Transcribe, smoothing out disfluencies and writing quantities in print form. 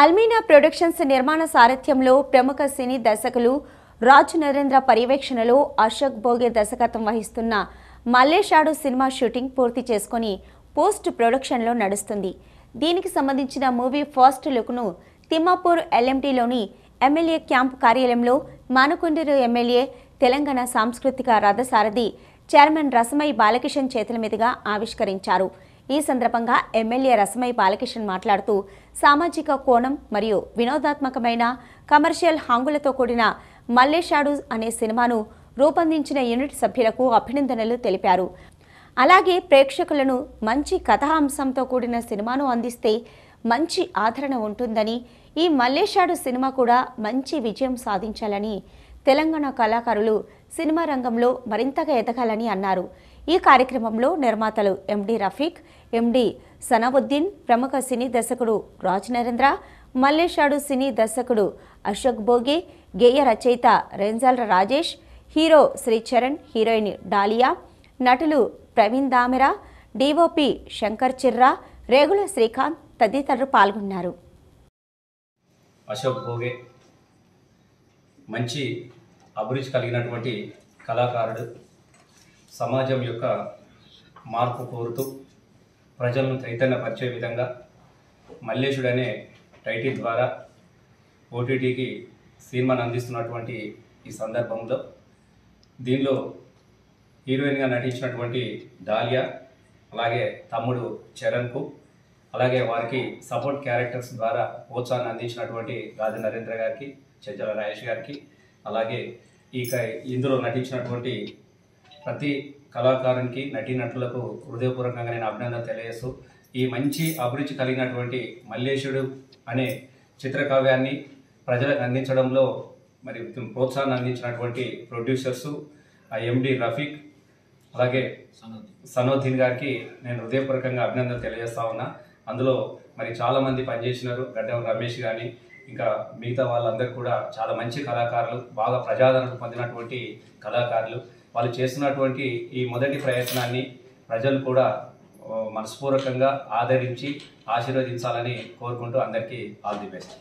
అల్మీనా productions నిర్మాణ సారథ్యంలో ప్రముఖ సినీ దర్శకులు రాజ్ నరేంద్ర పరివేక్షణలో అశోక్ భోగే దర్శకత్వం వహిస్తున్న మల్లేషడు సినిమా షూటింగ్ పూర్తి చేసుకొని పోస్ట్ ప్రొడక్షన్ లో నడుస్తుంది। దీనికి సంబంధించిన మూవీ ఫస్ట్ లుక్ ను తిమ్మాపూర్ LMT లోని ఎమ్మెల్యే క్యాంప్ కార్యాలయంలో మానకొండూరు ఎమ్మెల్యే తెలంగాణ సాంస్కృతిక రథసారథి చైర్మన్ రసమయ్య బాలకిషన్ చేతుల మీదుగా ఆవిష్కరించారు। ఈ సందర్భంగా ఎమ్మెల్యే రసమయ్య బాలకిషన్ మాట్లాడుతూ సామాజిక కోణం మరియు వినోదాత్మకమైన కమర్షియల్ హంగులతో కూడిన మల్లేషడు అనే సినిమాను రూపొందించిన యూనిట్ సభ్యులకు అభినందనలు తెలిపారు। అలాగే ప్రేక్షకులను మంచి కథాంశంతో కూడిన సినిమాను అందిస్తే మంచి ఆదరణ ఉంటుందని ఈ మల్లేషడు సినిమా కూడా మంచి విజయం సాధించాలని తెలంగాణ కళాకారులు సినిమా రంగంలో మరింతగా ఎదగాలని అన్నారు। ఈ కార్యక్రమంలో నిర్మాతలు MD రఫీక్, MD సనావుద్దీన్, ప్రముఖ సినీ దర్శకుడు రాజ్ నరేంద్ర, మల్లేషడు సినీ దర్శకుడు అశోక్ భోగే, గేయ రచయిత రెంజాల్ రాజేష్, హీరో శ్రీచరణ్, హీరోయిన్ డాలియా, నటులు ప్రవీణ్ దామెరా, DOP శంకర్ చిర్రా, రేగుల శ్రీకాంత్ తదితరులు పాల్గొన్నారు। అశోక్ భోగే మంచి అభిరుచి కలిగినటువంటి కళాకారుడు, సమాజం యొక్క మార్పు కోరుతూ ప్రజలను చైతన్యపరిచే విధంగా మల్లేషుడు అనే టైటిల్ ద్వారా OTTకి సినిమాను అందిస్తున్నటువంటి ఈ సందర్భంలో దీనిలో హీరోయిన్గా నటించినటువంటి డాలియా, అలాగే తమ్ముడు చరణ్కు, అలాగే వారికి సపోర్ట్ క్యారెక్టర్స్ ద్వారా ప్రోత్సాహాన్ని అందించినటువంటి రాజ నరేంద్ర గారికి, చెంచల రాజేష్ గారికి, అలాగే ఇందులో నటించినటువంటి ప్రతి కళాకారునికి, నటీనటులకు హృదయపూర్వకంగా నేను అభినందన తెలియజేస్తూ ఈ మంచి అభిరుచి కలిగినటువంటి మల్లేషుడు అనే చిత్రకావ్యాన్ని ప్రజలకు అందించడంలో మరి ప్రోత్సాహాన్ని అందించినటువంటి ప్రొడ్యూసర్సు MD రఫీక్, అలాగే సనోద్దీన్ గారికి నేను హృదయపూర్వకంగా అభినందన తెలియజేస్తా ఉన్నా। అందులో మరి చాలామంది పనిచేసినారు, గడ్డం రమేష్ కానీ ఇంకా మిగతా వాళ్ళందరూ కూడా చాలా మంచి కళాకారులు, బాగా ప్రజాదరణ పొందినటువంటి కళాకారులు। వాళ్ళు చేస్తున్నటువంటి ఈ మొదటి ప్రయత్నాన్ని ప్రజలు కూడా మనస్ఫూర్వకంగా ఆదరించి ఆశీర్వదించాలని కోరుకుంటూ అందరికీ ఆల్ ది బెస్ట్।